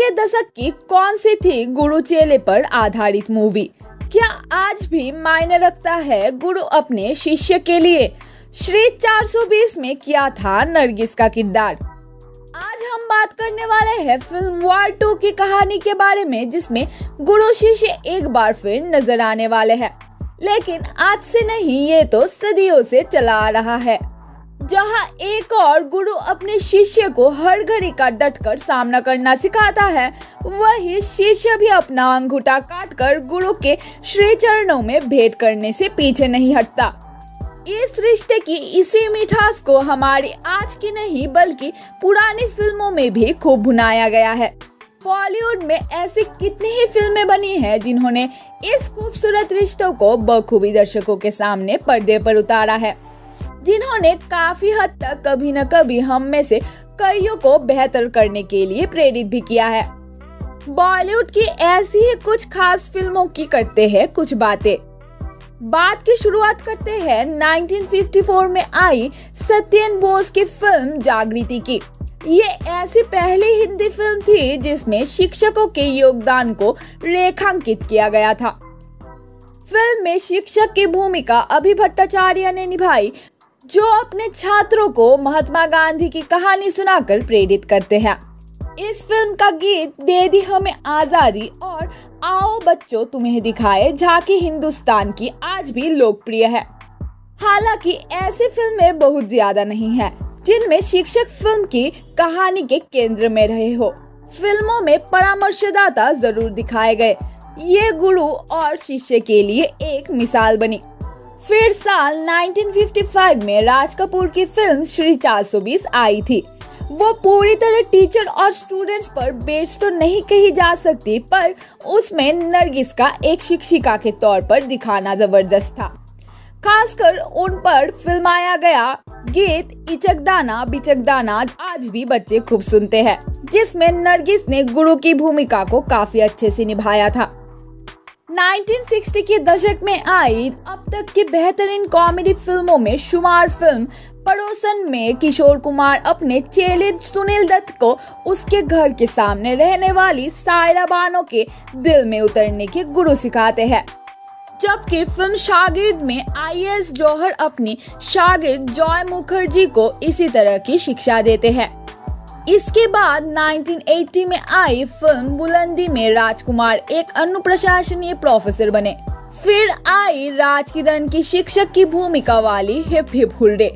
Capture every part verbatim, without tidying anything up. के दशक की कौन सी थी गुरु चेले पर आधारित मूवी? क्या आज भी मायने रखता है गुरु अपने शिष्य के लिए? श्री चार सौ बीस में क्या था नरगिस का किरदार? आज हम बात करने वाले हैं फिल्म वार टू की कहानी के बारे में, जिसमें गुरु शिष्य एक बार फिर नजर आने वाले हैं। लेकिन आज से नहीं, ये तो सदियों से चला आ रहा है, जहां एक और गुरु अपने शिष्य को हर घड़ी का डटकर सामना करना सिखाता है, वही शिष्य भी अपना अंगूठा काटकर गुरु के श्री चरणों में भेंट करने से पीछे नहीं हटता। इस रिश्ते की इसी मिठास को हमारी आज की नहीं बल्कि पुरानी फिल्मों में भी खूब भुनाया गया है। बॉलीवुड में ऐसी कितनी ही फिल्में बनी हैं जिन्होंने इस खूबसूरत रिश्तों को बखूबी दर्शकों के सामने पर्दे पर उतारा है, जिन्होंने काफी हद तक कभी न कभी हम में से कईयों को बेहतर करने के लिए प्रेरित भी किया है। बॉलीवुड की ऐसी ही कुछ खास फिल्मों की करते हैं कुछ बातें। बात की शुरुआत करते हैं उन्नीस सौ चौवन में आई सत्यन बोस की फिल्म जागृति की। ये ऐसी पहली हिंदी फिल्म थी जिसमें शिक्षकों के योगदान को रेखांकित किया गया था। फिल्म में शिक्षक की भूमिका अभी भट्टाचार्य ने निभाई, जो अपने छात्रों को महात्मा गांधी की कहानी सुनाकर प्रेरित करते हैं। इस फिल्म का गीत दे दी हमें आज़ादी और आओ बच्चों तुम्हें दिखाए झांकी हिंदुस्तान की आज भी लोकप्रिय है। हालांकि ऐसी फिल्में बहुत ज्यादा नहीं है जिनमें शिक्षक फिल्म की कहानी के केंद्र में रहे हो। फिल्मों में परामर्शदाता जरूर दिखाए गए, ये गुरु और शिष्य के लिए एक मिसाल बनी। फिर साल उन्नीस सौ पचपन में राज कपूर की फिल्म श्री चार सौ बीस आई थी। वो पूरी तरह टीचर और स्टूडेंट्स पर बेस्ड तो नहीं कही जा सकती, पर उसमें नरगिस का एक शिक्षिका के तौर पर दिखाना जबरदस्त था। खासकर उन पर फिल्माया गया गीत इचकदाना बिचकदाना आज भी बच्चे खूब सुनते हैं, जिसमें नरगिस ने गुरु की भूमिका को काफी अच्छे से निभाया था। उन्नीस सौ साठ के दशक में आई अब तक की बेहतरीन कॉमेडी फिल्मों में शुमार फिल्म पड़ोसन में किशोर कुमार अपने चेले सुनील दत्त को उसके घर के सामने रहने वाली सायरा बानो के दिल में उतरने के गुरु सिखाते हैं, जबकि फिल्म शागिर्द में आई एस जौहर अपनी शागिर्द जॉय मुखर्जी को इसी तरह की शिक्षा देते हैं। इसके बाद उन्नीस सौ अस्सी में आई फिल्म बुलंदी में राजकुमार एक अनुप्रशासनीय प्रोफेसर बने। फिर आई राजकिरण की शिक्षक की भूमिका वाली हिप हिप हुरडे।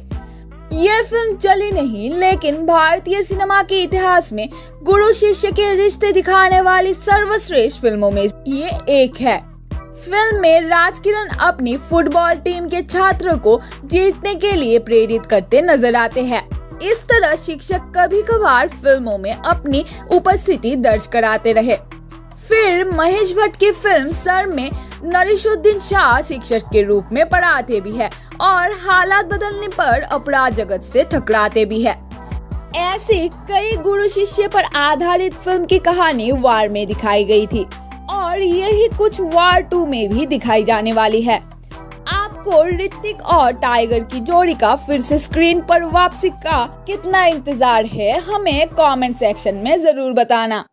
ये फिल्म चली नहीं, लेकिन भारतीय सिनेमा के इतिहास में गुरु शिष्य के रिश्ते दिखाने वाली सर्वश्रेष्ठ फिल्मों में ये एक है। फिल्म में राजकिरण अपनी फुटबॉल टीम के छात्रों को जीतने के लिए प्रेरित करते नजर आते हैं। इस तरह शिक्षक कभी कभार फिल्मों में अपनी उपस्थिति दर्ज कराते रहे। फिर महेश भट्ट की फिल्म सर में नसीरुद्दीन शाह शिक्षक के रूप में पढ़ाते भी है और हालात बदलने पर अपराध जगत से टकराते भी है। ऐसी कई गुरु शिष्य पर आधारित फिल्म की कहानी वार में दिखाई गई थी और यही कुछ वार टू में भी दिखाई जाने वाली है। को ऋतिक और टाइगर की जोड़ी का फिर से स्क्रीन पर वापसी का कितना इंतजार है, हमें कमेंट सेक्शन में जरूर बताना।